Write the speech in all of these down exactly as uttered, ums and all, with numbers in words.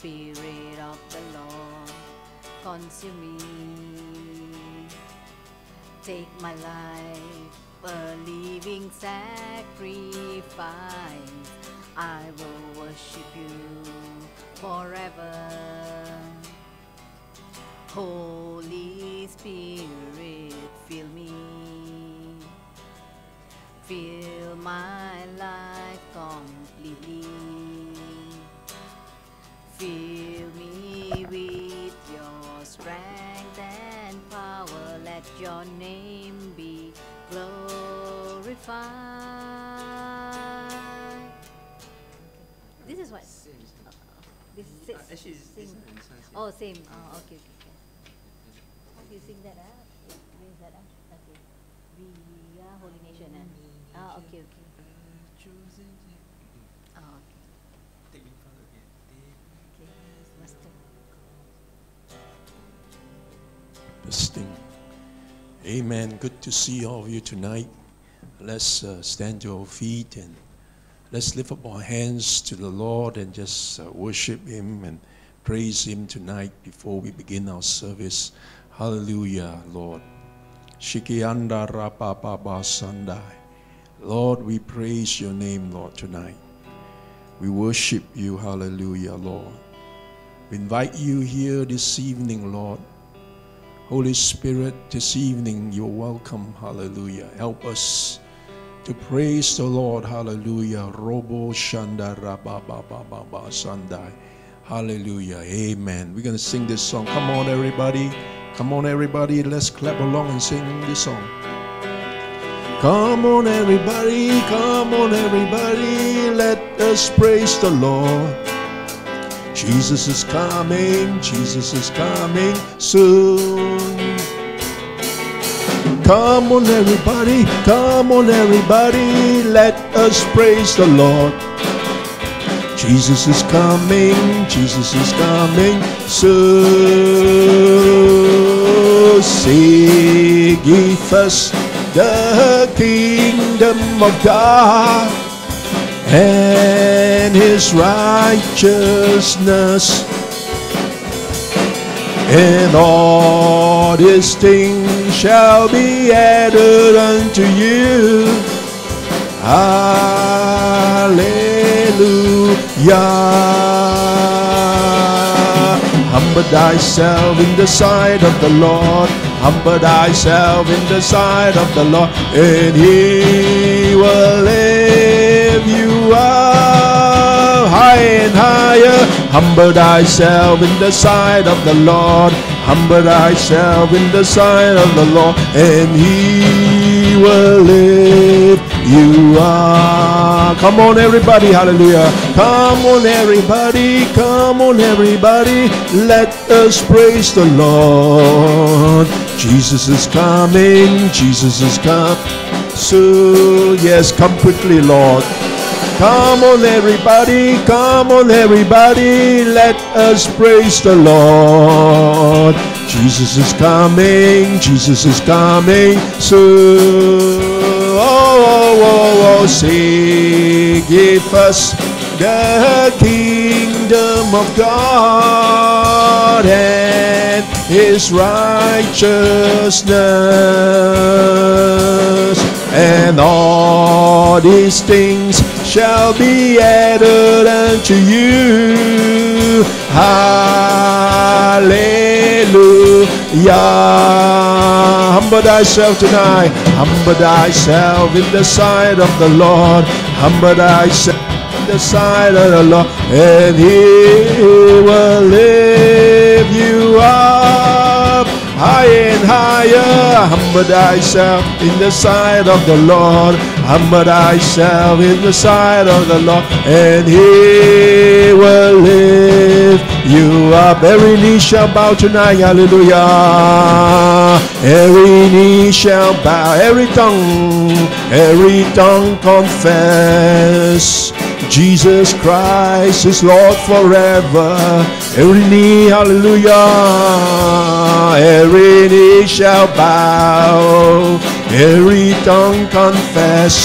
Spirit of the Lord, consume me. Take my life, a living sacrifice. I will worship you forever. Holy Spirit, fill me. Fill my life completely. Fill me with your strength and power. Let your name be glorified. This is what? Same. Oh, this is same. Uh, actually, it's, it's not, it's not same. Oh, same. Oh, okay, okay, okay. How do you sing that? Huh? Yeah, raise that up. Huh? Okay. We are holy nation. Huh? Ah, oh, okay, okay. Ah, oh, okay. Thing. Amen. Good to see all of you tonight. Let's uh, stand to our feet and let's lift up our hands to the Lord and just uh, worship Him and praise Him tonight before we begin our service. Hallelujah, Lord. Shikianda Rapapaba Sandai. Lord, we praise your name, Lord, tonight. We worship you. Hallelujah, Lord. We invite you here this evening, Lord. Holy Spirit, this evening you're welcome. Hallelujah. Help us to praise the Lord. Hallelujah. Robo Shanda Rababa Baba Sandai. Hallelujah. Amen. We're going to sing this song. Come on, everybody. Come on, everybody. Let's clap along and sing this song. Come on, everybody. Come on, everybody. Let us praise the Lord. Jesus is coming, Jesus is coming soon. Come on, everybody, come on, everybody, let us praise the Lord. Jesus is coming, Jesus is coming soon. Seek ye first the kingdom of God and His righteousness, and all these things shall be added unto you. Hallelujah. Humble thyself in the sight of the Lord. Humble thyself in the sight of the Lord, and He will lift you up high and higher. Humble thyself in the sight of the Lord. Humble thyself in the sight of the Lord, and He will lift you up. Come on, everybody, hallelujah. Come on, everybody, come on, everybody. Let us praise the Lord. Jesus is coming, Jesus is coming soon. Yes, come quickly, Lord. Come on, everybody, come on, everybody. Let us praise the Lord. Jesus is coming, Jesus is coming soon. Oh, oh, oh, seek ye first the kingdom of God and His righteousness, and all these things shall be added unto you. Hallelujah. Humble thyself tonight. Humble thyself in the sight of the Lord. Humble thyself in the sight of the Lord, and He will lift you up high and higher. Humble thyself in the sight of the Lord. Humble thyself in the sight of the Lord, and He will lift you up. Every knee shall bow tonight, hallelujah. Every knee shall bow, every tongue, every tongue confess Jesus Christ is Lord forever. Every knee, hallelujah. Every knee shall bow, every tongue confess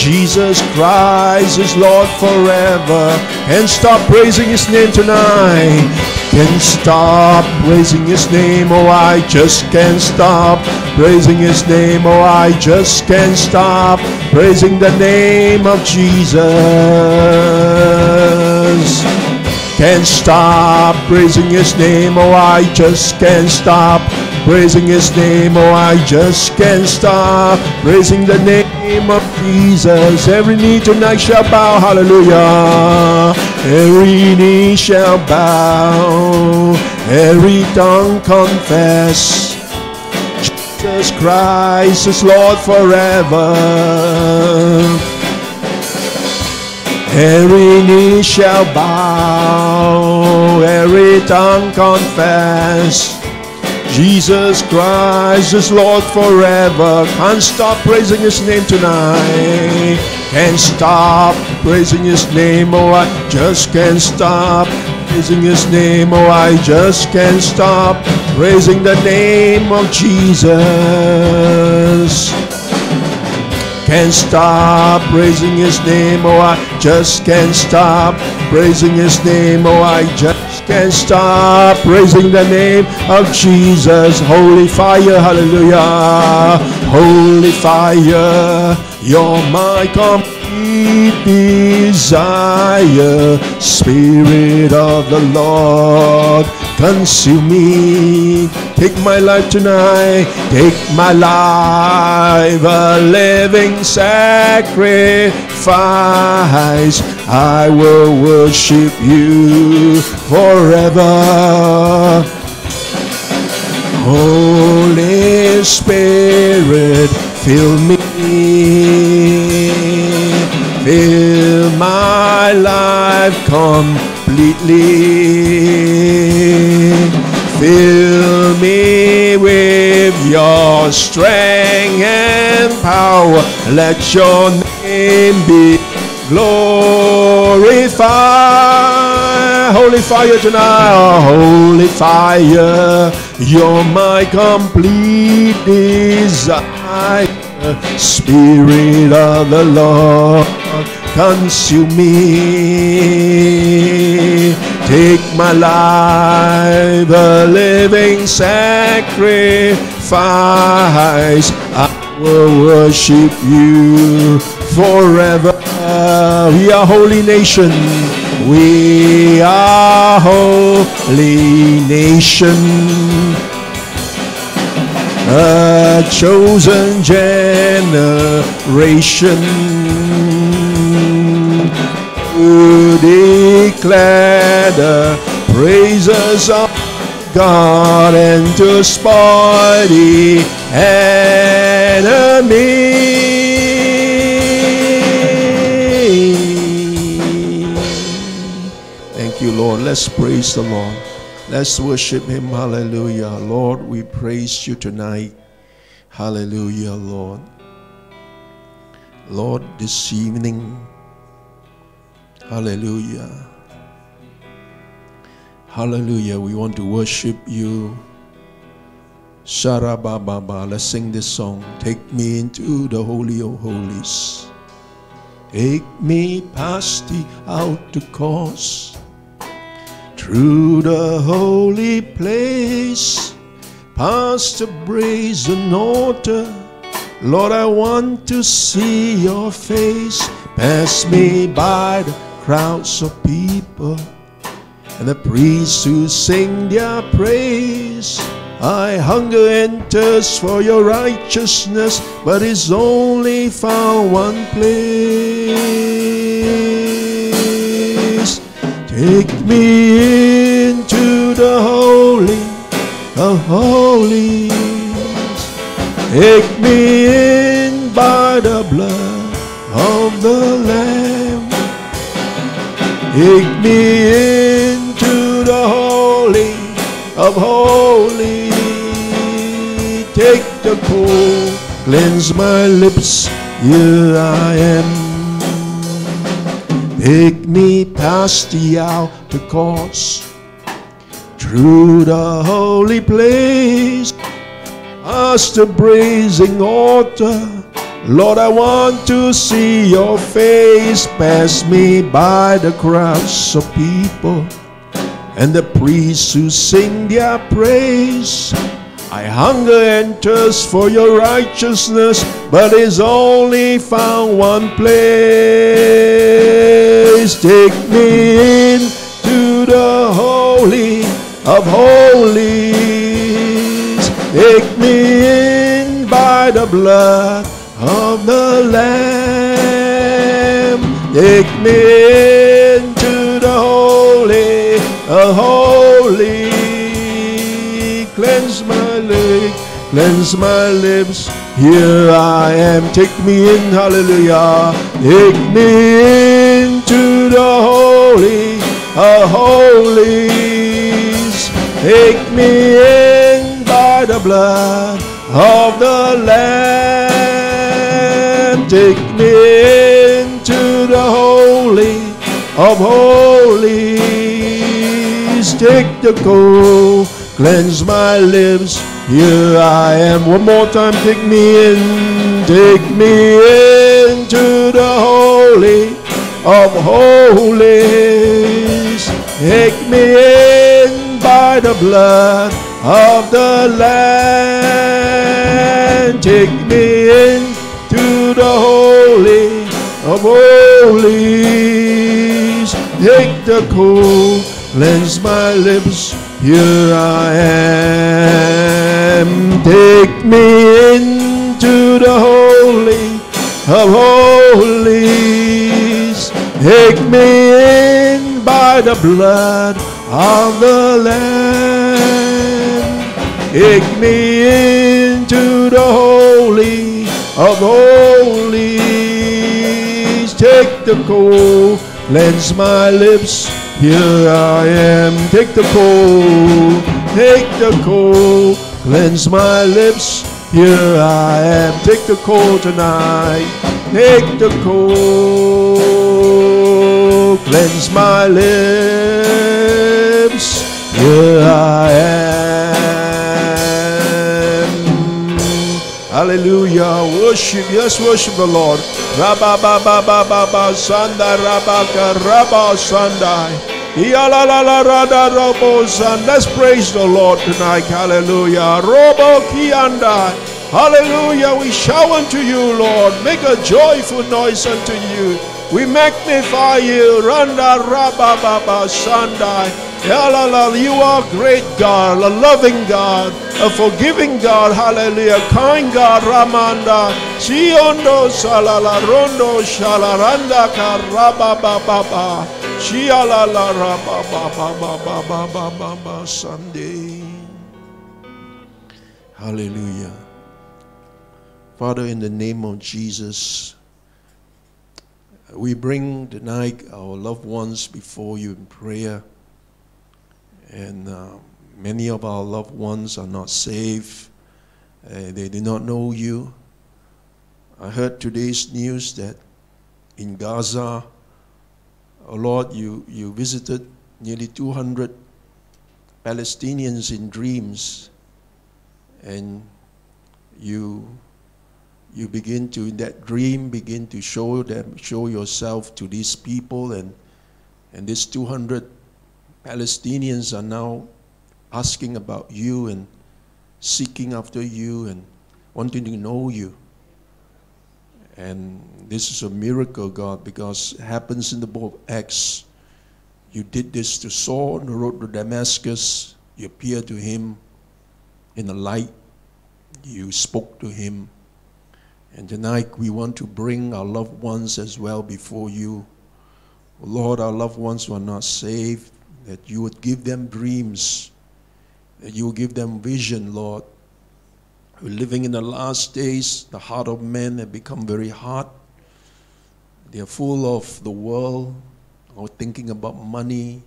Jesus Christ is Lord forever. And stop praising his name tonight. Can't stop praising his name. Oh, I just can't stop praising his name. Oh, I just can't stop praising the name of Jesus. Can't stop praising his name, oh I just can't stop praising his name, oh I just can't stop praising the name of Jesus. Every knee tonight shall bow, hallelujah. Every knee shall bow, every tongue confess, Jesus Christ is Lord forever. Every knee shall bow, every tongue confess, Jesus Christ is Lord forever. Can't stop praising his name tonight. Can't stop praising his name, oh I just can't stop praising his name, oh I just can't stop praising the name of Jesus. Can't stop praising his name, oh I just can't stop praising his name, oh I just can't stop praising the name of Jesus. Holy fire, hallelujah, holy fire, you're my complete desire. Spirit of the Lord, consume me. Take my life tonight, take my life, a living sacrifice. I will worship you forever. Holy Spirit, fill me, fill my life completely. Fill me with your strength and power. Let your name be glorified. Holy fire tonight, oh, holy fire, you're my complete desire. Spirit of the Lord, consume me. Take my life, a living sacrifice. I will worship you forever. We are holy nation. We are holy nation. A chosen generation. To declare the praises of God and to spoil the enemy. Thank you, Lord. Let's praise the Lord. Let's worship him. Hallelujah. Lord, we praise you tonight. Hallelujah, Lord. Lord, this evening, hallelujah, hallelujah, we want to worship you. Sharabababa, let's sing this song. Take me into the Holy of Holies. Take me past the outer courts, through the holy place, past the brazen altar. Lord, I want to see your face. Pass me by the crowds of people and the priests who sing their praise. I hunger and thirst for your righteousness, but it's only found one place. Take me into the holy, the holy. Take me in by the blood of the Lamb. Take me into the holy of holy. Take the coal, cleanse my lips, here I am. Take me past the outer courts, through the holy place, past the brazen altar. Lord, I want to see your face. Pass me by the crowds of people and the priests who sing their praise. I hunger and thirst for your righteousness, but it's only found one place. Take me in to the holy of holies. Take me in by the blood of the Lamb. Take me in to the holy of holies. Cleanse my lips, cleanse my lips, here I am. Take me in, hallelujah. Take me into the holy of holies. Take me in by the blood of the Lamb. Take me into the holy of holies. Take the coal. Cleanse my lips, here I am. One more time, take me in, take me into the holy of holies. Take me in by the blood of the Lamb. Take me in to the holy of holies. Take the coal, cleanse my lips. Here I am. Take me into the holy of holies. Take me in by the blood of the Lamb. Take me into the holy of holies. Take the coal, cleanse my lips. Here I am, take the coal, take the coal, cleanse my lips. Here I am, take the coal tonight, take the coal, cleanse my lips. Here I am. Hallelujah, worship, yes, worship the Lord. Rabba ba ba ba ba ba sanda rabba ka rabba sanda. Ya la la la ra da robo san. Let's praise the Lord tonight. Hallelujah. Robo kianda. Hallelujah. We shout unto you, Lord. Make a joyful noise unto you. We magnify you. Randa rabba ba ba sanda. Ya la la. You are great God, a loving God, a forgiving God, hallelujah, kind God, Ramanda, Siondo Salala Rondo Shalaranda Karaba Baba, Shialala Rababa Baba Baba Sunday. Hallelujah. Father, in the name of Jesus, we bring tonight our loved ones before you in prayer. And um, many of our loved ones are not saved. Uh, they do not know you. I heard today's news that in Gaza, oh Lord, you, you visited nearly two hundred Palestinians in dreams. And you, you begin to, in that dream, begin to show them, show yourself to these people. And, and these two hundred Palestinians are now asking about you and seeking after you and wanting to know you. And this is a miracle, God, because it happens in the book of Acts. You did this to Saul on the road to Damascus. You appeared to him in the light. You spoke to him. And tonight we want to bring our loved ones as well before you. Lord, our loved ones who are not saved, that you would give them dreams, that you give them vision, Lord. We're living in the last days. The heart of men have become very hard. They are full of the world, or thinking about money,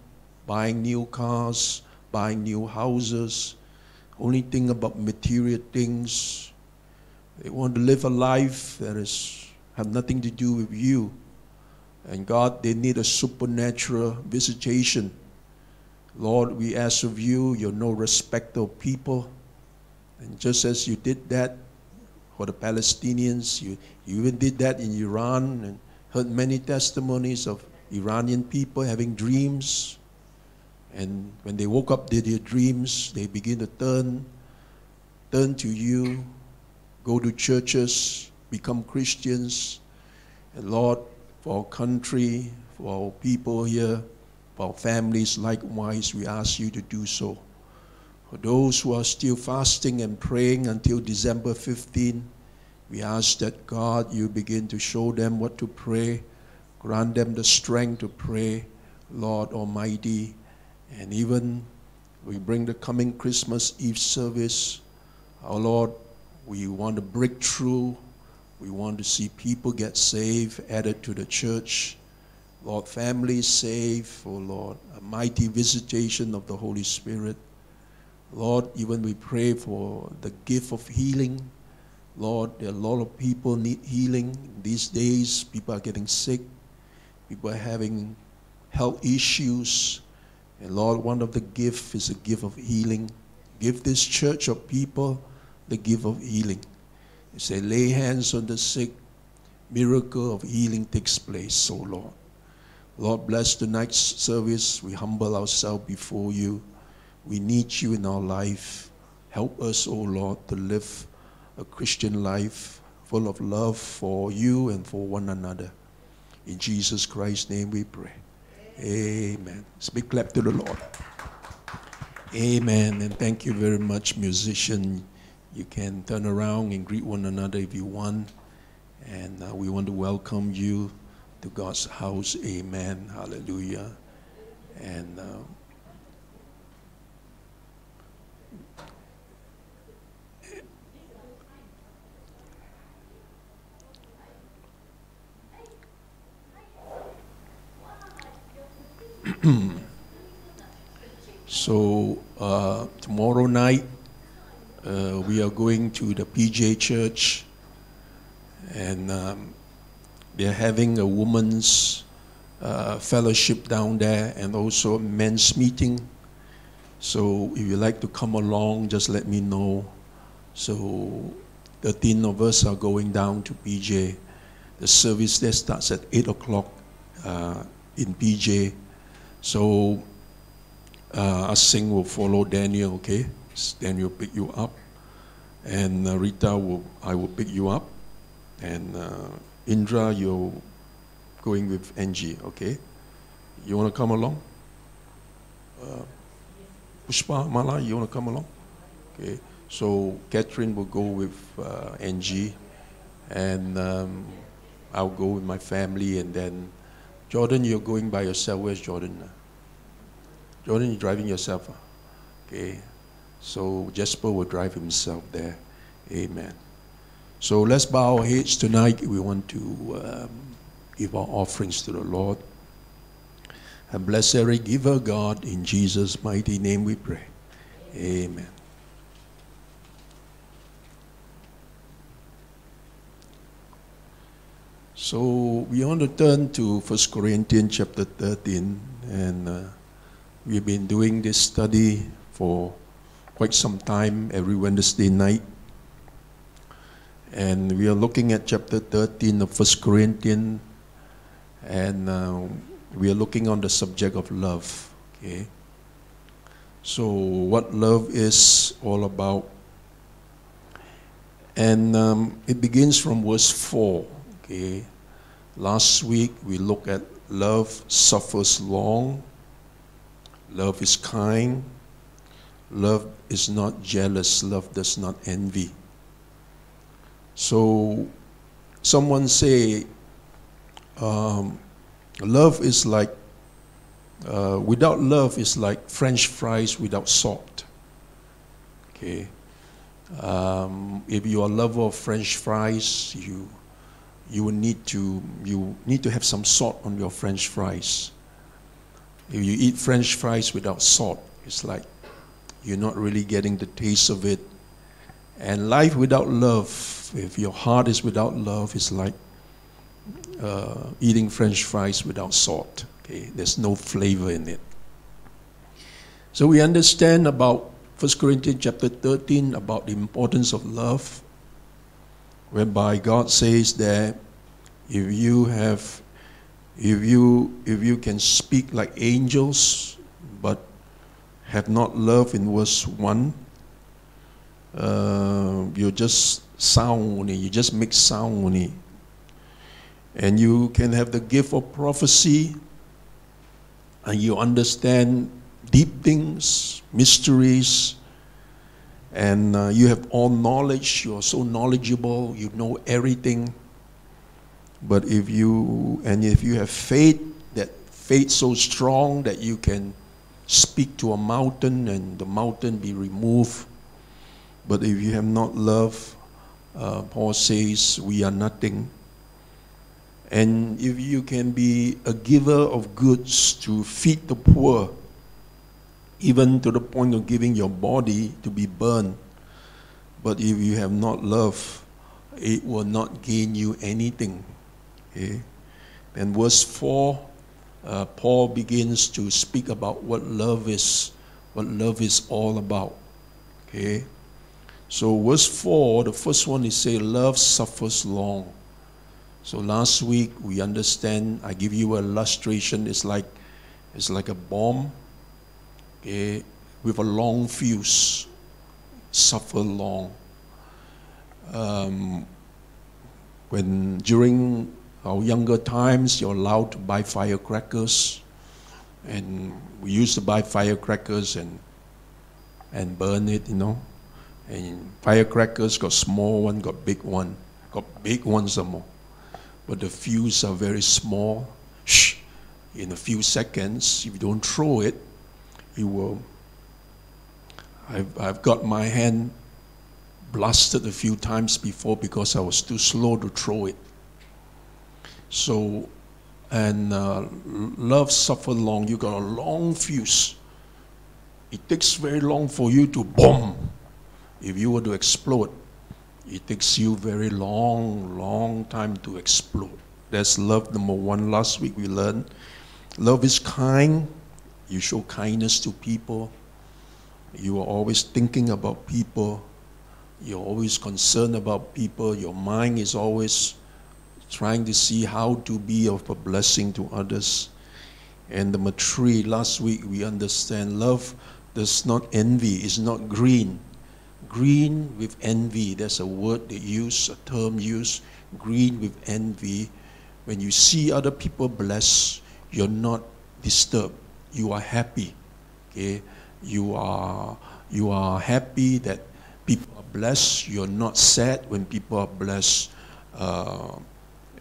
buying new cars, buying new houses, only think about material things. They want to live a life that is, have nothing to do with you. And God, they need a supernatural visitation. Lord, we ask of you, you're no respecter of people. And just as you did that for the Palestinians, you, You even did that in Iran, and heard many testimonies of Iranian people having dreams. And when they woke up to their dreams, they begin to turn, turn to you, go to churches, become Christians. And Lord, for our country, for our people here, for our families, likewise, we ask you to do so. For those who are still fasting and praying until December fifteenth, we ask that, God, you begin to show them what to pray, grant them the strength to pray, Lord Almighty. And even we bring the coming Christmas Eve service. Our Lord, we want to break through. We want to see people get saved, added to the church. Lord, families saved, oh Lord, a mighty visitation of the Holy Spirit. Lord, even we pray for the gift of healing. Lord, there are a lot of people need healing. These days, people are getting sick. People are having health issues. And Lord, one of the gifts is the gift of healing. Give this church of people the gift of healing. You say, lay hands on the sick. Miracle of healing takes place, O Lord. Lord, bless tonight's service. We humble ourselves before you. We need you in our life. Help us, O Lord, to live a Christian life full of love for you and for one another. In Jesus Christ's name we pray. Amen. Let's big clap to the Lord. Amen. And thank you very much, musician. You can turn around and greet one another if you want. And uh, we want to welcome you to God's house. Amen. Hallelujah. And uh, so uh, tomorrow night uh, we are going to the P J Church, and um, they're having a women's uh, fellowship down there, and also a men's meeting. So if you'd like to come along, just let me know. So thirteen of us are going down to P J. The service there starts at eight o'clock uh, in P J. So uh, Asing will follow Daniel, okay? Daniel will pick you up. And uh, Rita, will, I will pick you up. And uh, Indra, you're going with Angie, okay? You want to come along? Uh, Pushpa, Mala, you want to come along? Okay, so Catherine will go with uh, Angie. And um, I'll go with my family, and then Jordan, you're going by yourself. Where's Jordan? Jordan, you're driving yourself. Huh? Okay. So Jasper will drive himself there. Amen. So let's bow our heads tonight. We want to um, give our offerings to the Lord. And bless every giver, God. In Jesus' mighty name we pray. Amen. So we want to turn to First Corinthians chapter thirteen, and uh, we've been doing this study for quite some time every Wednesday night, and we are looking at chapter thirteen of First Corinthians, and uh, we are looking on the subject of love. Okay, so what love is all about, and um, it begins from verse four. Okay. Last week we looked at love suffers long, love is kind, love is not jealous, love does not envy. So someone say um, love is like, uh, without love is like French fries without salt. Okay, um, if you are a lover of French fries, you You will need to you need to have some salt on your French fries. If you eat French fries without salt, it's like you're not really getting the taste of it. And life without love, if your heart is without love, it's like uh, eating French fries without salt. Okay, there's no flavor in it. So we understand about First Corinthians chapter thirteen about the importance of love. whereby God says that if you have, if you, if you can speak like angels, but have not love in verse one, uh, you just sound only, you just make sound only. And you can have the gift of prophecy, and you understand deep things, mysteries, and uh, you have all knowledge, you are so knowledgeable, you know everything. But if you, and if you have faith, that faith so strong that you can speak to a mountain and the mountain be removed. But if you have not love, uh, Paul says, we are nothing. And if you can be a giver of goods to feed the poor, even to the point of giving your body to be burned, but if you have not love, it will not gain you anything. Okay? And verse four, uh, Paul begins to speak about what love is, what love is all about. Okay? So verse four, the first one is say, love suffers long. So last week we understand, I give you an illustration, it's like, it's like a bomb, okay, with a long fuse, suffer long. Um, when during our younger times, you're allowed to buy firecrackers, and we used to buy firecrackers and and burn it, you know. And firecrackers got small one, got big one, got big ones some more, but the fuse are very small. Shh. In a few seconds, if you don't throw it, it will. I've I've got my hand blasted a few times before because I was too slow to throw it. So, and uh, love suffer long. You got a long fuse. It takes very long for you to boom. If you were to explode, it takes you very long, long time to explode. That's love number one. Last week we learned love is kind. You show kindness to people. You are always thinking about people. You're always concerned about people. Your mind is always trying to see how to be of a blessing to others. And number three, last week we understand love does not envy, it's not green. Green with envy, that's a word they use, a term used, green with envy. When you see other people blessed, you're not disturbed. You are happy. Okay? You are, you are happy that people are blessed. You're not sad when people are blessed. Uh,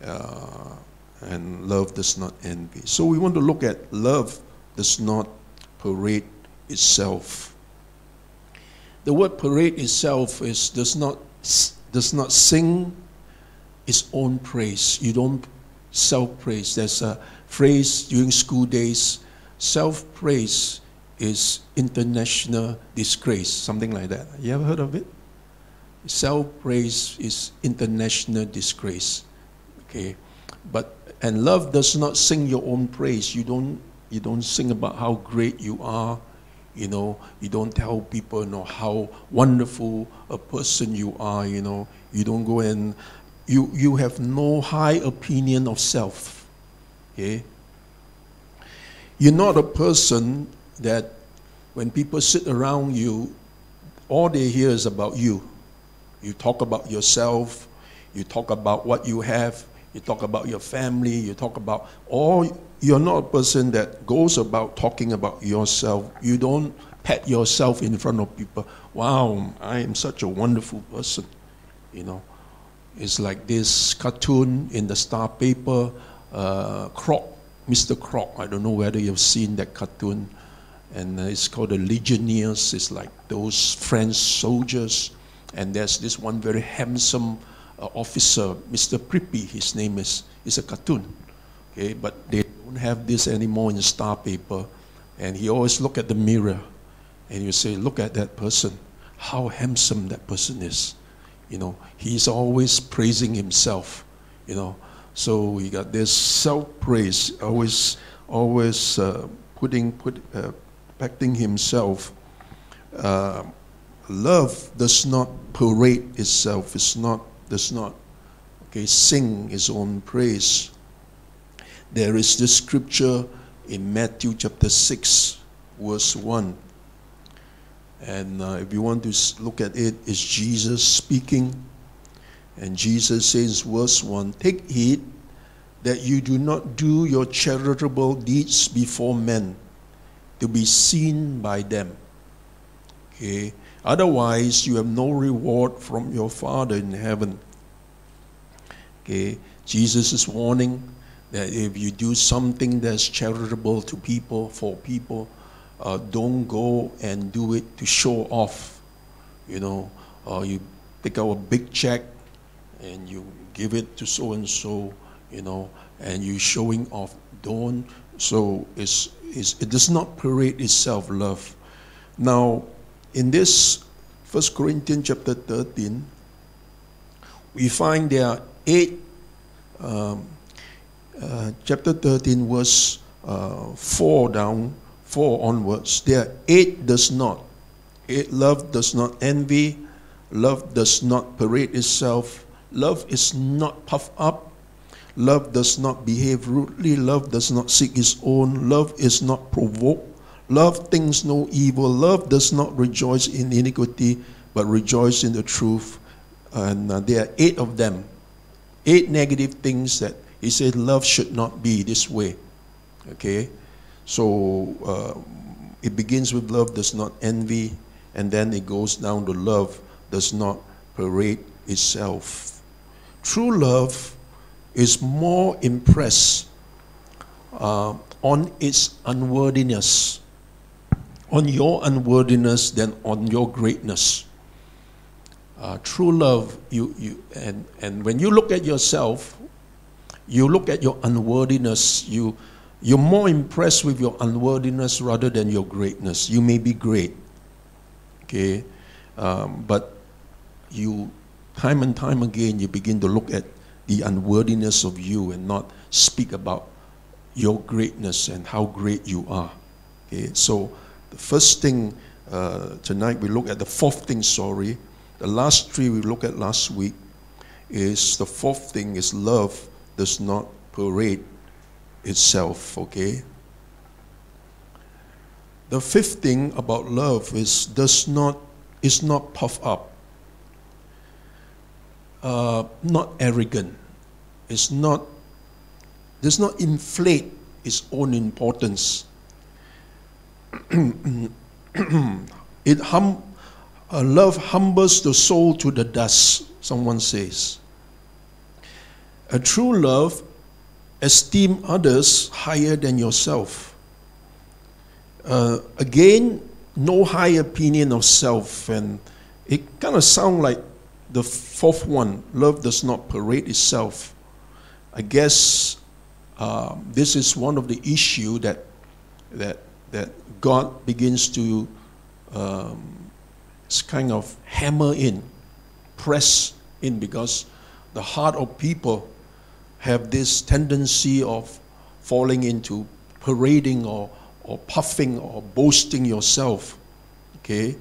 uh, and love does not envy. So we want to look at love does not parade itself. The word parade itself is does not does not sing its own praise. You don't self-praise. There's a phrase during school days, self-praise is international disgrace, something like that. You ever heard of it? Self-praise is international disgrace. Okay. But and love does not sing your own praise. You don't you don't sing about how great you are. You know, you don't tell people, you know, how wonderful a person you are, you know. You don't go and, you, you have no high opinion of self, okay? You're not a person that when people sit around you, all they hear is about you. You talk about yourself, you talk about what you have, you talk about your family, you talk about all. You're not a person that goes about talking about yourself. You don't pat yourself in front of people. Wow, I am such a wonderful person. You know, it's like this cartoon in the Star paper, uh, Croc, Mister Croc. I don't know whether you've seen that cartoon. And it's called the Legionnaires. It's like those French soldiers. And there's this one very handsome uh, officer, Mister Prippy, his name is. It's a cartoon. Okay, but they don't have this anymore in Star paper. And he always look at the mirror and you say, look at that person, how handsome that person is. You know, he's always praising himself, you know. So we got this self-praise, always always uh, putting, put, uh, acting himself. Uh, love does not parade itself, it's not does not okay, sing his own praise. There is this scripture in Matthew chapter six, verse one. And uh, if you want to look at it, it's Jesus speaking. And Jesus says, verse one, "Take heed that you do not do your charitable deeds before men, to be seen by them. Okay? Otherwise, you have no reward from your Father in heaven." Okay? Jesus is warning that if you do something that's charitable to people, for people, uh, don't go and do it to show off. You know, uh, you pick out a big check and you give it to so-and-so, you know, and you're showing off. Don't. So it's, it's, it does not parade itself love. Now, in this First Corinthians chapter thirteen, we find there are eight, um, uh, chapter thirteen verse uh, four down, four onwards. There are eight does not. Eight, love does not envy. Love does not parade itself. Love is not puffed up. Love does not behave rudely. Love does not seek its own. Love is not provoked. Love thinks no evil. Love does not rejoice in iniquity, but rejoices in the truth. And uh, there are eight of them. Eight negative things that he said love should not be this way. Okay? So uh, it begins with love does not envy, and then it goes down to love does not parade itself. True love is more impressed uh, on its unworthiness, on your unworthiness than on your greatness. Uh, true love, you, you, and, and when you look at yourself, you look at your unworthiness, you, you're more impressed with your unworthiness rather than your greatness. You may be great, okay, um, but you, time and time again, you begin to look at the unworthiness of you and not speak about your greatness and how great you are. Okay, so the first thing uh, tonight we look at, the fourth thing, sorry, the last three we looked at last week, is the fourth thing is love does not parade itself, okay? The fifth thing about love is does not, is not puff up. Uh, not arrogant. It's not, does not inflate its own importance. It hum, uh, love humbles the soul to the dust, someone says. A true love esteem others higher than yourself. Uh, again, no high opinion of self, and it kind of sounds like the fourth one, love does not parade itself. I guess uh, this is one of the issues that, that, that God begins to um, kind of hammer in, press in, because the heart of people have this tendency of falling into parading or, or puffing or boasting yourself. Okay?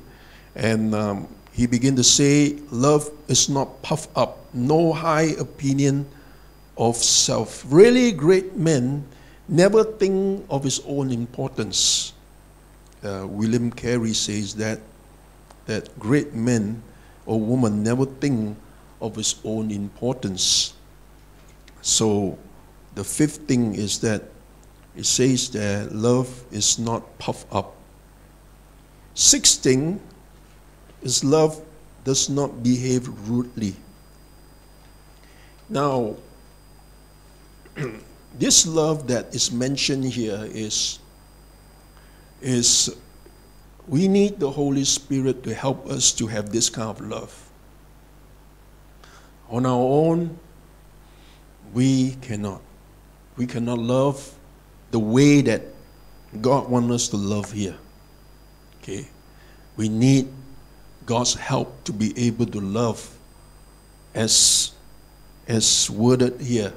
And um, he began to say, love is not puffed up, no high opinion of self. Really great men never think of his own importance. Uh, William Carey says that, that great men or women never think of his own importance. So the fifth thing is that it says that love is not puffed up. Sixth thing, his love does not behave rudely. Now, this love that is mentioned here is, is we need the Holy Spirit to help us to have this kind of love. On our own, we cannot. We cannot love the way that God wants us to love here. Okay? We need God's help to be able to love as, as worded here.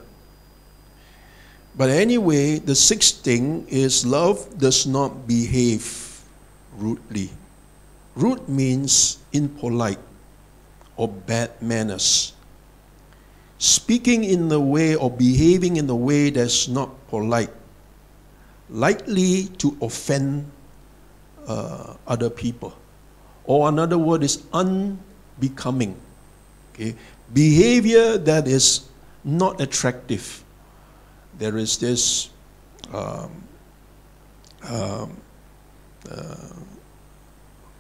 But anyway, the sixth thing is love does not behave rudely. Rude means impolite or bad manners. speaking in the way or behaving in the way that's not polite, likely to offend uh, other people. Or another word is unbecoming. Okay? Behavior that is not attractive. There is this um, um, uh,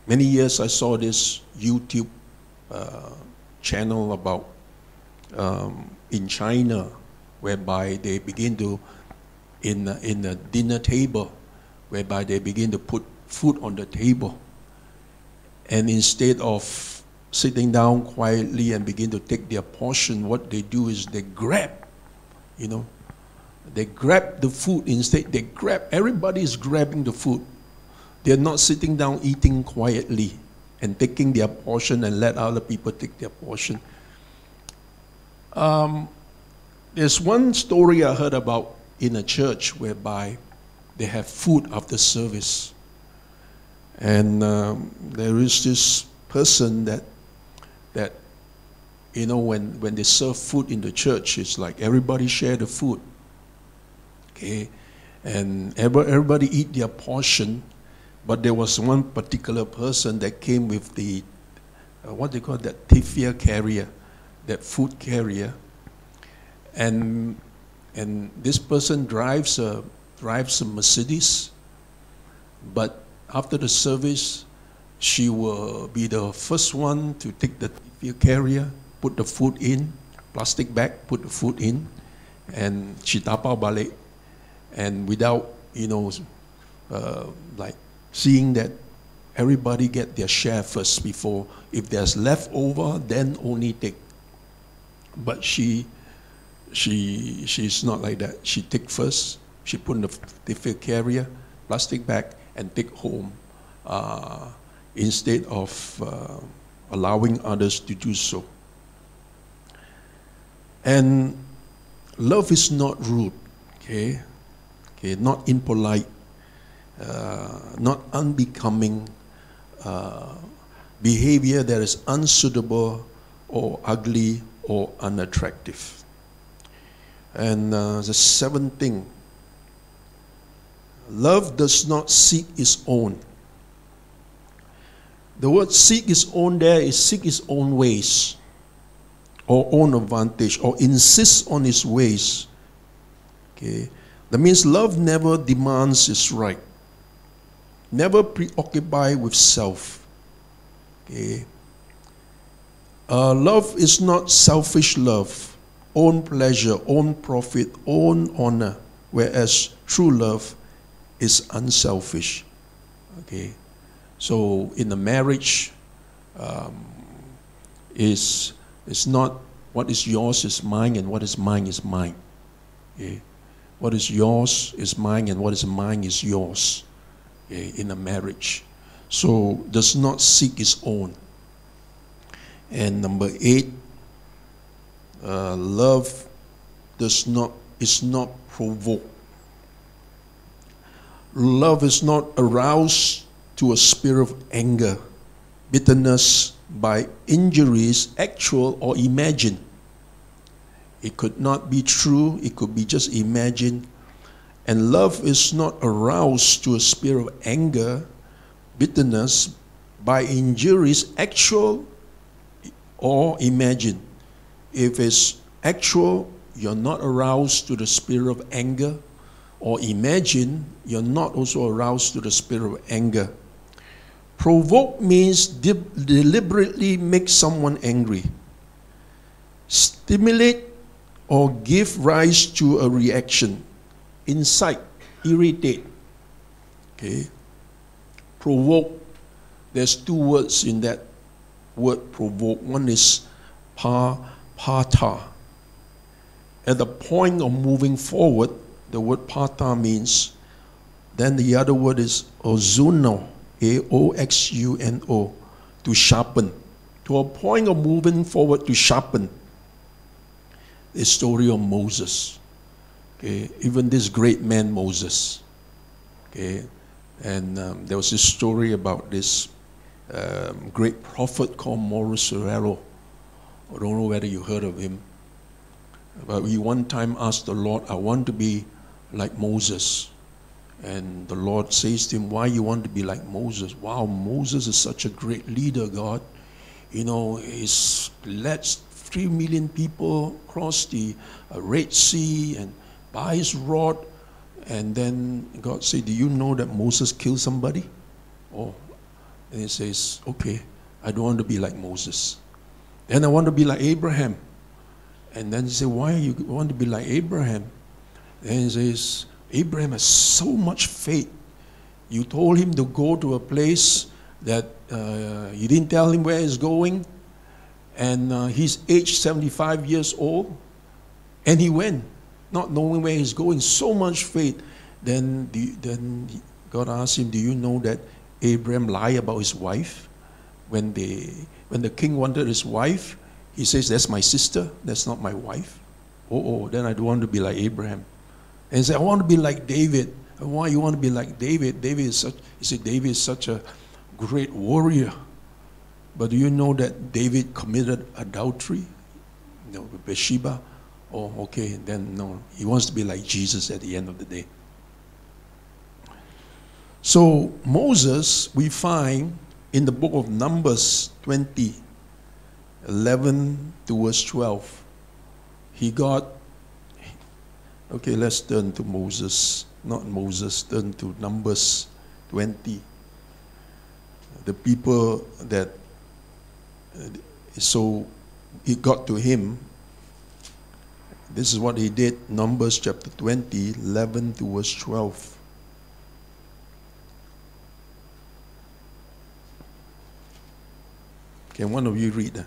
many years I saw this YouTube uh, channel about um, in China, whereby they begin to in in the dinner table, whereby they begin to put food on the table, and instead of sitting down quietly and begin to take their portion, what they do is they grab, you know, they grab the food instead. They grab, everybody is grabbing the food. They're not sitting down eating quietly and taking their portion and let other people take their portion. Um, there's one story I heard about in a church whereby they have food after service. And um, there is this person that that you know, when when they serve food in the church, it's like everybody share the food, okay, and everybody eat their portion. But there was one particular person that came with the uh, what they call that tifia carrier, that food carrier, and and this person drives a drives a Mercedes, but after the service, she will be the first one to take the tifia carrier, put the food in, plastic bag, put the food in, and she tapau balik, and without, you know, uh, like seeing that everybody get their share first before, if there's leftover, then only take. But she, she, she's not like that. She take first, she put in the tifia carrier, plastic bag, and take home. Uh, instead of uh, allowing others to do so. And love is not rude, okay? Okay, not impolite, uh, not unbecoming, uh, behavior that is unsuitable or ugly or unattractive. And uh, the seventh thing, love does not seek its own. The word seek his own there is seek his own ways or own advantage or insist on his ways. Okay? That means love never demands its right, never preoccupied with self. Okay? Uh, love is not selfish love, own pleasure, own profit, own honor, whereas true love is unselfish. Okay? So in the marriage, um, is it's not what is yours is mine and what is mine is mine. Okay? What is yours is mine and what is mine is yours. Okay? In a marriage, so does not seek its own. And number eight, uh, love does not is not provoked. Love is not aroused to a spirit of anger, bitterness by injuries, actual or imagined. It could not be true, it could be just imagined. And love is not aroused to a spirit of anger, bitterness by injuries, actual or imagined. If it's actual, you're not aroused to the spirit of anger, or imagined, you're not also aroused to the spirit of anger. Provoke means de deliberately make someone angry, stimulate or give rise to a reaction, incite, irritate. Okay, provoke. There's two words in that word provoke. One is pa pata. At the point of moving forward, the word pata means. Then the other word is ozuno. A O X U N O, to sharpen, to a point of moving forward, to sharpen. The story of Moses, okay, even this great man Moses, okay, and um, there was this story about this um, great prophet called Maurice Serrero. I don't know whether you heard of him, But we one time asked the Lord, I want to be like Moses. And the Lord says to him, why you want to be like Moses? Wow, Moses is such a great leader, God. You know, he's led three million people cross the Red Sea and by his rod. And then God said, do you know that Moses killed somebody? Oh, and he says, okay, I don't want to be like Moses. Then I want to be like Abraham. And then he said, why you want to be like Abraham? Then he says, Abraham has so much faith. You told him to go to a place that uh, you didn't tell him where he's going. And uh, he's aged seventy-five years old. And he went, not knowing where he's going. So much faith. Then, the, then God asked him, do you know that Abraham lied about his wife? When, they, when the king wanted his wife, he says, that's my sister, that's not my wife. Oh, oh, then I don't want to be like Abraham. And he said, I want to be like David. Why you want to be like David? David is such, he said, David is such a great warrior. But do you know that David committed adultery? No, with Bathsheba. Oh, okay, then no. He wants to be like Jesus at the end of the day. So Moses, we find in the book of Numbers twenty, eleven to verse twelve, he got, okay, let's turn to Moses, not Moses, turn to Numbers twenty. The people that, so it got to him, this is what he did, Numbers chapter twenty, eleven to verse twelve. Can one of you read that?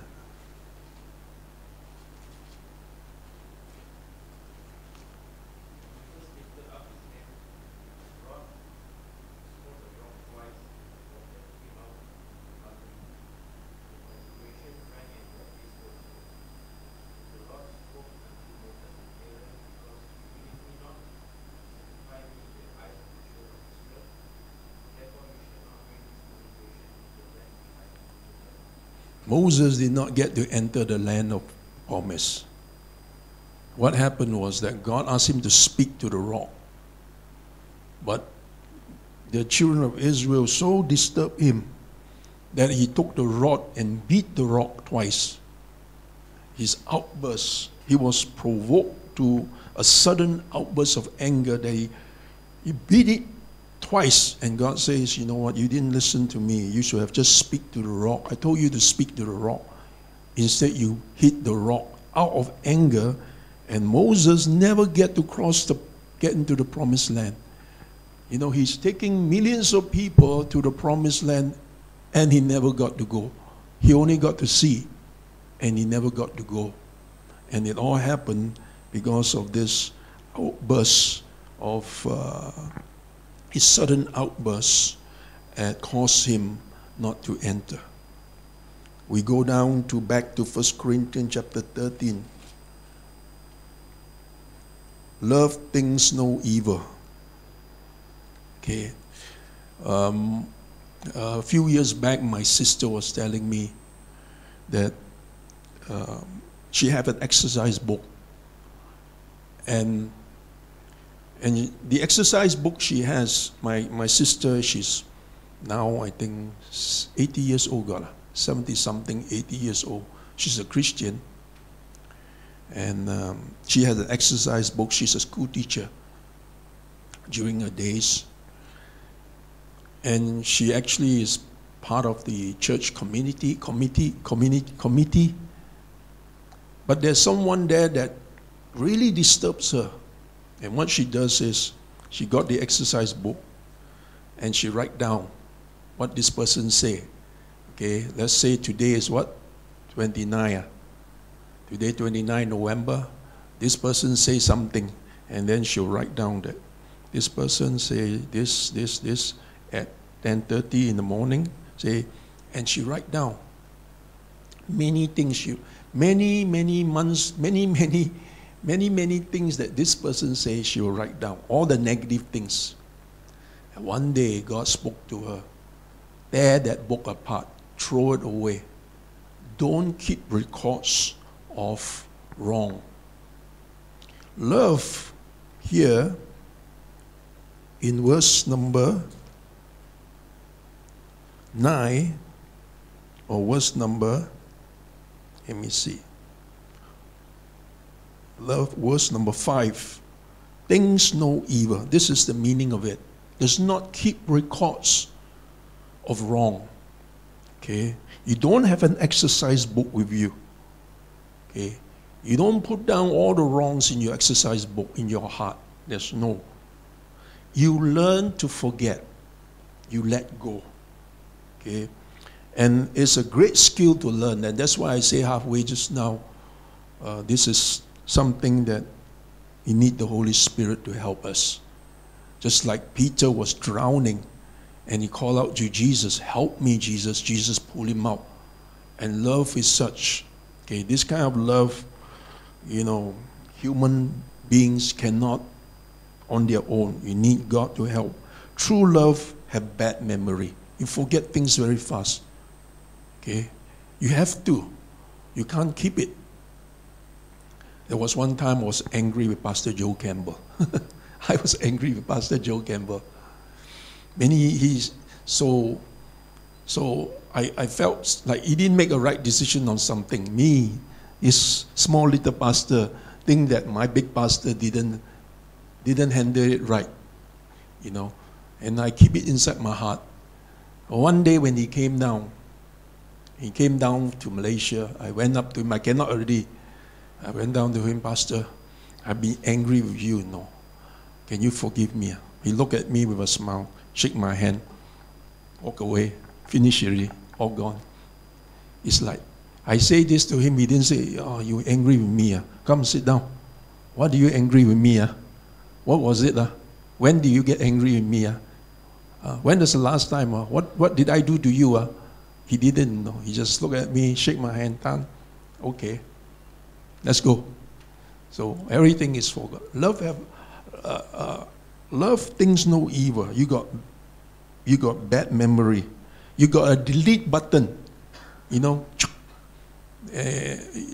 Moses did not get to enter the land of promise. What happened was that God asked him to speak to the rock. But the children of Israel so disturbed him that he took the rod and beat the rock twice. His outburst, he was provoked to a sudden outburst of anger that he, he beat it twice, and God says, you know what, you didn't listen to me. You should have just speak to the rock. I told you to speak to the rock. Instead, you hit the rock out of anger, and Moses never get to cross the, get into the promised land. You know, he's taking millions of people to the promised land, and he never got to go. He only got to see, and he never got to go. And it all happened because of this outburst of... Uh, His sudden outburst uh, caused him not to enter. We go down to back to First Corinthians chapter thirteen. Love thinks no evil. Okay. Um, a few years back, my sister was telling me that um, she had an exercise book, and. And the exercise book she has, my, my sister, she's now, I think, eighty years old, God, seventy-something, eighty years old. She's a Christian. And um, she has an exercise book. She's a school teacher during her days. And she actually is part of the church community, committee, community, committee. But there's someone there that really disturbs her. And what she does is, she got the exercise book, and she write down what this person say. Okay, let's say today is what? twenty-nine. Today, twenty-ninth November, this person say something, and then she'll write down that this person say this, this, this, at ten thirty in the morning, say, and she write down many things, she, many, many months, many, many, Many, many things that this person says she will write down. All the negative things. And one day, God spoke to her. Tear that book apart. Throw it away. Don't keep records of wrong. Love here in verse number nine or verse number, let me see. Love, verse number five. Things no evil. This is the meaning of it. Does not keep records of wrong. Okay? You don't have an exercise book with you. Okay? You don't put down all the wrongs in your exercise book, in your heart. There's no. You learn to forget. You let go. Okay? And it's a great skill to learn. And that's why I say halfway just now, uh, this is something that we need the Holy Spirit to help us. Just like Peter was drowning and he called out to Jesus, help me, Jesus. Jesus pulled him out. And love is such. Okay, this kind of love, you know, human beings cannot on their own. You need God to help. True love have bad memory. You forget things very fast. Okay? You have to. You can't keep it. There was one time I was angry with Pastor Joe Campbell. I was angry with Pastor Joe Campbell. Many he's so so I, I felt like he didn't make a right decision on something. Me, this small little pastor, think that my big pastor didn't didn't handle it right. You know. And I keep it inside my heart. One day when he came down, he came down to Malaysia. I went up to him. I cannot already. I went down to him, Pastor, I've been angry with you, you know. Can you forgive me? He looked at me with a smile, shook my hand, walk away, finish already, all gone. It's like, I say this to him, he didn't say, oh, you're angry with me. Uh? Come sit down. Why are you angry with me? Uh? What was it? Uh? When did you get angry with me? Uh? Uh, when was the last time? Uh? What, what did I do to you? Uh? He didn't know. He just looked at me, shook my hand, Tan, okay. Let's go. So everything is for God. Love, have, uh, uh, love thinks no evil. You got, you got bad memory. You got a delete button. You know, uh,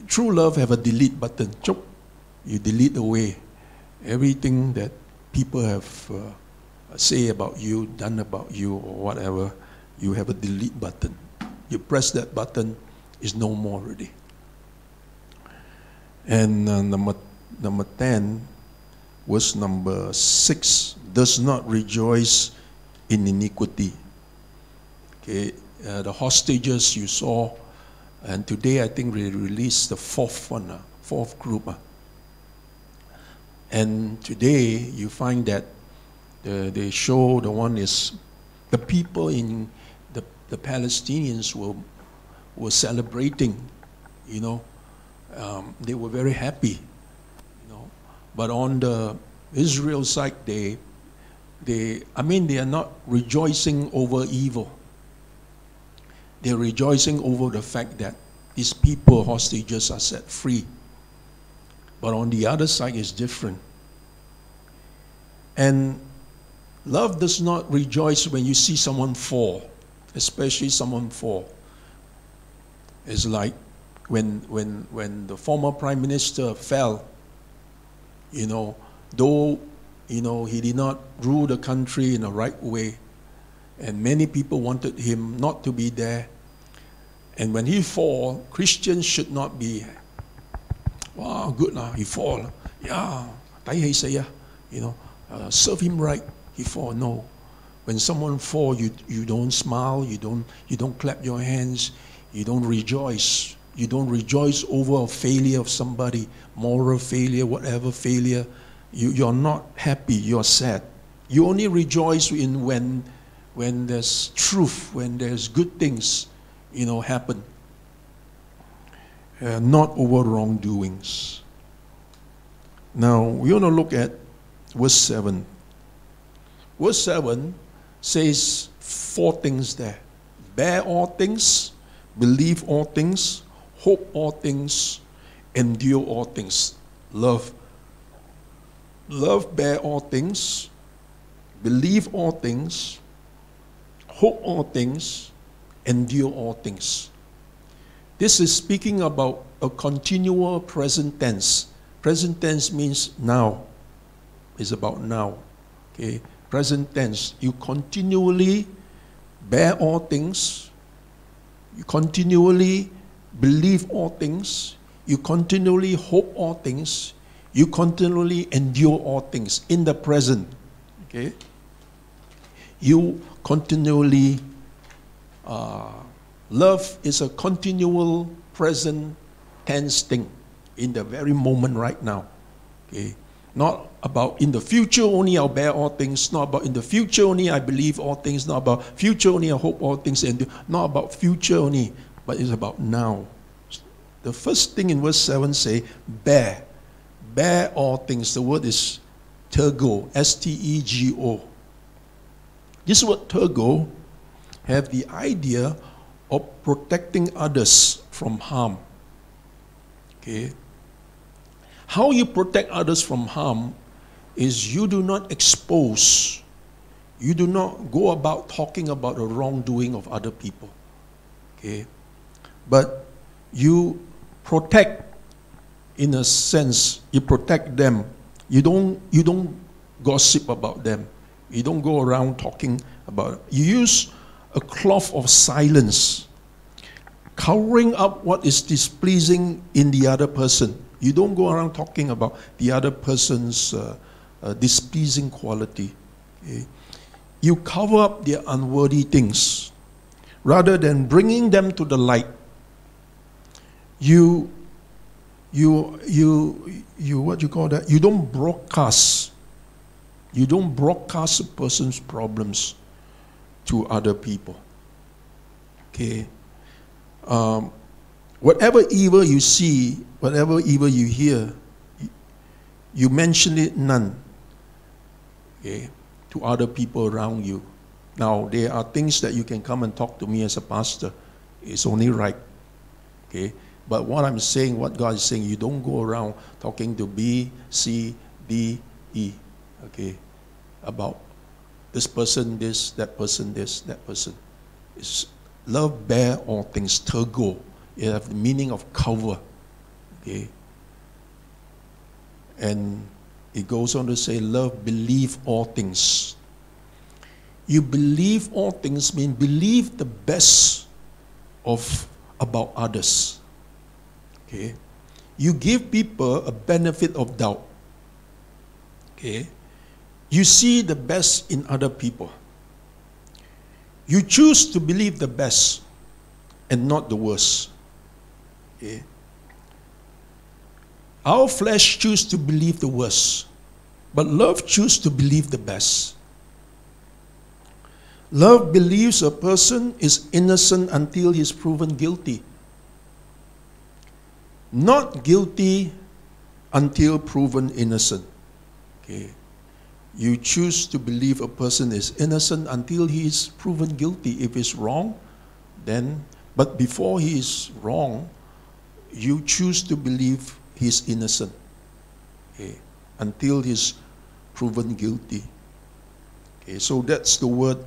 true love have a delete button. You delete away everything that people have uh, say about you, done about you, or whatever. You have a delete button. You press that button, it's no more already. And uh, number, number ten, verse number six, does not rejoice in iniquity. Okay, uh, the hostages you saw, and today I think we released the fourth one, uh, fourth group. Uh. And today you find that the, they show the one is, the people in, the, the Palestinians were, were celebrating, you know, Um, they were very happy, you know. But on the Israel side, they, they, I mean, they are not rejoicing over evil. They're rejoicing over the fact that these people, hostages, are set free. But on the other side, it's different. And love does not rejoice when you see someone fall, especially someone fall. It's like, When, when, when the former prime minister fell, you know, though, you know, he did not rule the country in the right way, and many people wanted him not to be there. And when he fall, Christians should not be, wow, good now, he fall. Yeah, you know, uh, serve him right, he fall. No. When someone fall, you, you don't smile, you don't, you don't clap your hands, you don't rejoice. You don't rejoice over a failure of somebody, moral failure, whatever failure. You, you're not happy, you're sad. You only rejoice in when, when there's truth, when there's good things, you know, happen. Uh, not over wrongdoings. Now, we want to look at verse seven. Verse seven says four things there. Bear all things, believe all things, hope all things, endure all things. Love. Love bear all things, believe all things, hope all things, endure all things. This is speaking about a continual present tense. Present tense means now. It's about now. Okay? Present tense. You continually bear all things. You continually believe all things. You continually hope all things. You continually endure all things in the present. Okay? You continually uh, love is a continual present tense thing in the very moment right now. Okay? Not about in the future only I'll bear all things. Not about in the future only I believe all things. Not about future only I hope all things. And not about future only, but it's about now. The first thing in verse seven say, bear. Bear all things. The word is tergo, S T E G O. This word tergo have the idea of protecting others from harm. Okay? How you protect others from harm is you do not expose, you do not go about talking about the wrongdoing of other people. Okay? But you protect, in a sense, you protect them. You don't, you don't gossip about them. You don't go around talking about it. You use a cloth of silence, covering up what is displeasing in the other person. You don't go around talking about the other person's uh, uh, displeasing quality. Okay? You cover up their unworthy things. Rather than bringing them to the light, you, you, you, you, what you call that? You don't broadcast. You don't broadcast a person's problems to other people. Okay? Um, whatever evil you see, whatever evil you hear, you mention it none. Okay? To other people around you. Now, there are things that you can come and talk to me as a pastor. It's only right. Okay? But what I'm saying, what God is saying, you don't go around talking to B, C, D, E. Okay, about this person, this, that person, this, that person. It's love, bear all things, tergo. You have the meaning of cover. Okay. And it goes on to say, love, believe all things. You believe all things means believe the best of about others. Okay. You give people a benefit of doubt. Okay. You see the best in other people. You choose to believe the best and not the worst. Okay? Our flesh chooses to believe the worst, but love chooses to believe the best. Love believes a person is innocent until he is proven guilty. Not guilty until proven innocent. Okay? You choose to believe a person is innocent until he is proven guilty. If he's wrong, then, but before he is wrong, you choose to believe he's innocent. Okay? Until he's proven guilty. Okay? So that's the word,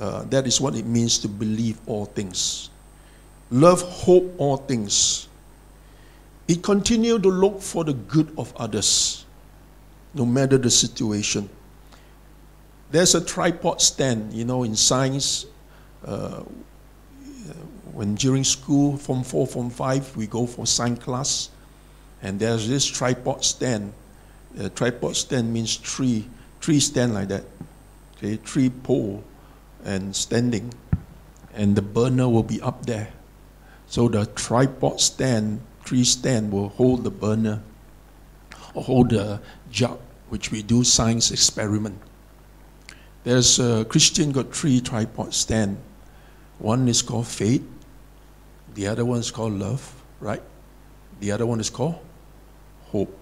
uh, that is what it means to believe all things. Love, hope all things. It continues to look for the good of others. No matter the situation. There's a tripod stand, you know, in science. Uh, when during school, from four, from five, we go for science class. And there's this tripod stand. Uh, tripod stand means tree, tree stand like that. Okay, tree pole and standing. And the burner will be up there. So the tripod stand, tree stand will hold the burner. Hold a jug, which we do science experiment. There's a Christian got three tripod stand. One is called faith. The other one is called love, right? The other one is called hope.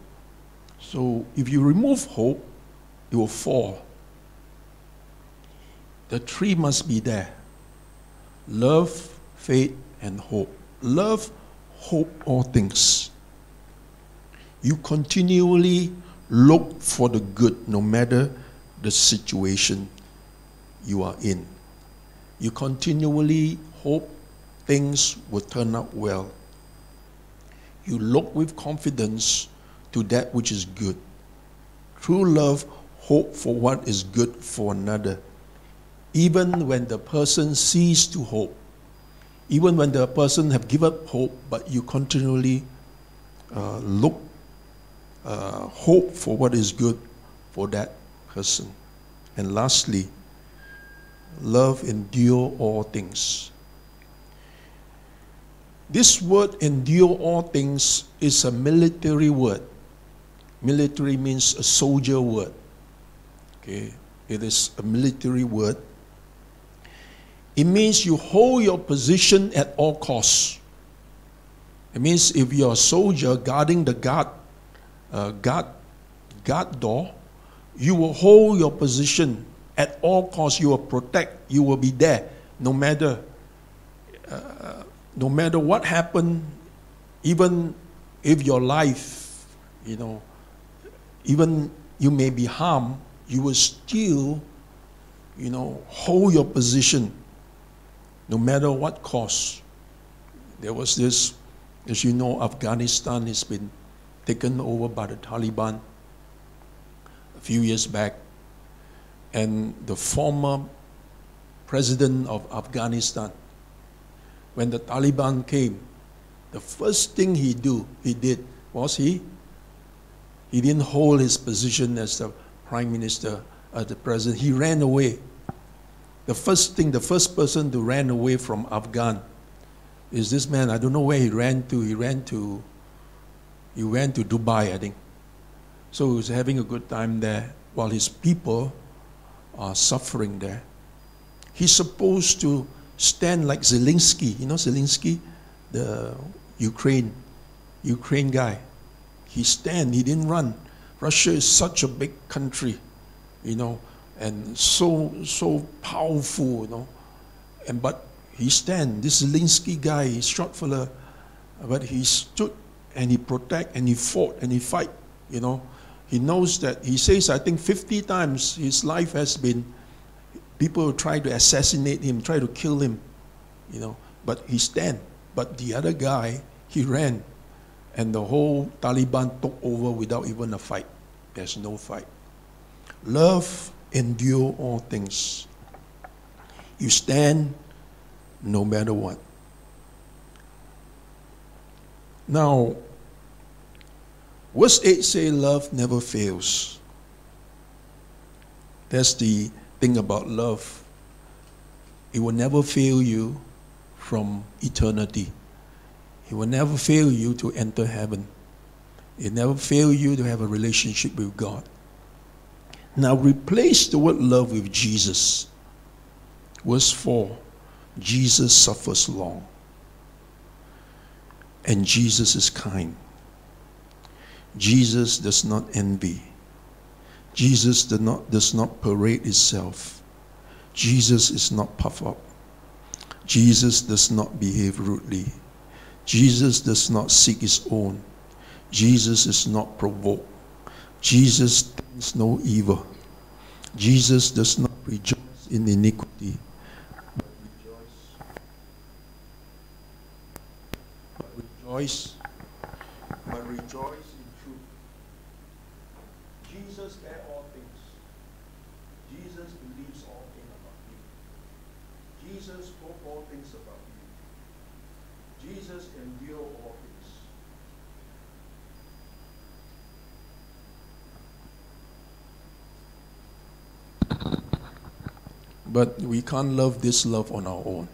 So if you remove hope, it will fall. The three must be there. Love, faith, and hope. Love, hope, all things. You continually look for the good, no matter the situation you are in. You continually hope things will turn out well. You look with confidence to that which is good. True love hopes for what is good for another, even when the person ceases to hope, even when the person have given up hope, but you continually uh, look, uh, hope for what is good for that person. And lastly, love endure all things. This word endure all things is a military word. Military means a soldier word. Okay, it is a military word. It means you hold your position at all costs. It means if you're a soldier guarding the guard, uh, guard, guard door, you will hold your position at all costs. You will protect. You will be there, no matter, uh, no matter what happened, even if your life, you know, even you may be harmed, you will still, you know, hold your position, no matter what cost. There was this, as you know, Afghanistan has been taken over by the Taliban a few years back. And the former president of Afghanistan, when the Taliban came, the first thing he do, he did was he, he didn't hold his position as the prime minister, as the president. He ran away. The first thing, the first person to ran away from Afghan is this man. I don't know where he ran to. He ran to, he went to Dubai, I think. So he was having a good time there while his people are suffering there. He's supposed to stand like Zelensky. You know Zelensky, the Ukraine, Ukraine guy. He stand, he didn't run. Russia is such a big country, you know, and so so powerful, you know. And but he stand, this Zelensky guy, he's short fella, but he stood and he protect and he fought and he fight, you know. He knows that, he says, I think fifty times his life has been, people try to assassinate him, try to kill him, you know, but he stand. But the other guy, he ran, and the whole Taliban took over without even a fight. There's no fight. Love endure all things. You stand no matter what. Now, verse eight says love never fails. That's the thing about love. It will never fail you from eternity. It will never fail you to enter heaven. It never fail you to have a relationship with God. Now replace the word love with Jesus. Verse four, Jesus suffers long, and Jesus is kind. Jesus does not envy. Jesus does not, does not parade itself. Jesus is not puffed up. Jesus does not behave rudely. Jesus does not seek his own. Jesus is not provoked. Jesus thinks no evil. Jesus does not rejoice in iniquity, but rejoice, but rejoice, but rejoice. Jesus bears all things. Jesus believes all things about you. Jesus spoke all things about you. Jesus endures all things. But we can't love this love on our own.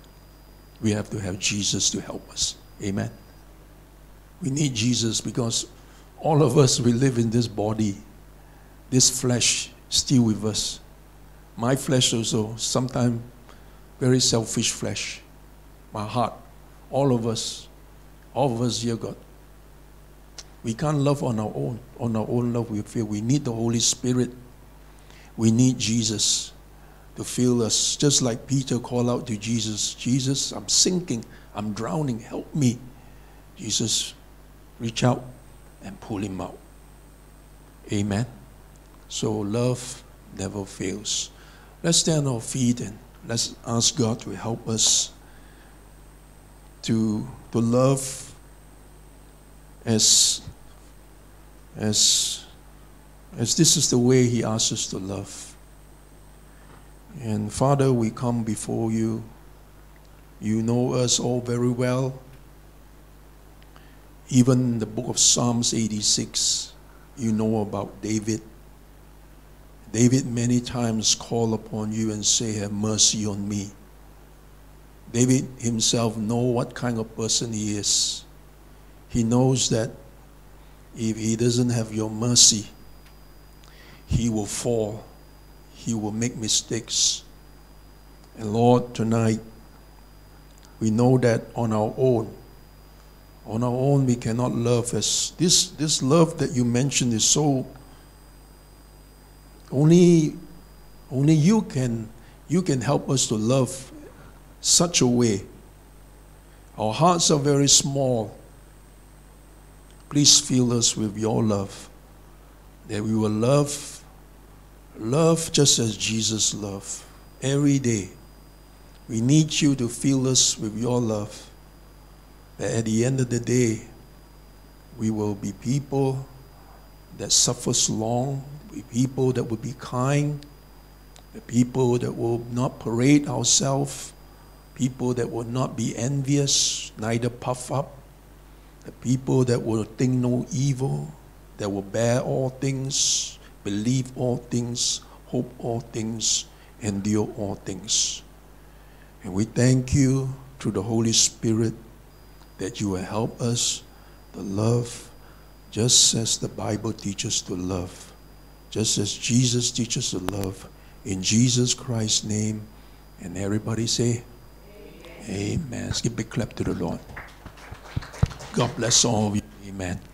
We have to have Jesus to help us. Amen. We need Jesus because all of us, we live in this body. This flesh still with us. My flesh also, sometimes very selfish flesh. My heart, all of us, all of us here, God. We can't love on our own. On our own love we feel. We need the Holy Spirit. We need Jesus to fill us. Just like Peter called out to Jesus, Jesus, I'm sinking, I'm drowning, help me. Jesus, reach out and pull him out. Amen. So love never fails. Let's stand on our feet and let's ask God to help us to, to love as as, as this is the way he asks us to love. And Father, we come before you. You know us all very well. Even the book of Psalms eighty-six, you know about David. David many times called upon you and say, have mercy on me. David himself knows what kind of person he is. He knows that if he doesn't have your mercy, he will fall. He will make mistakes. And Lord, tonight, we know that on our own, on our own we cannot love us. This, this love that you mentioned is so, only, only you can, you can help us to love such a way. Our hearts are very small. Please fill us with your love, that we will love Love just as Jesus loved every day. We need you to fill us with your love. That at the end of the day, we will be people that suffers long, be people that will be kind, the people that will not parade ourselves, people that will not be envious, neither puff up, the people that will think no evil, that will bear all things, believe all things, hope all things, endure all things. And we thank you through the Holy Spirit that you will help us to love just as the Bible teaches to love, just as Jesus teaches to love. In Jesus Christ's name, and everybody say, Amen. Amen. Let's give a big clap to the Lord. God bless all of you. Amen.